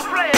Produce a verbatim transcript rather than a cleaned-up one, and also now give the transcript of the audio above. I'll play it.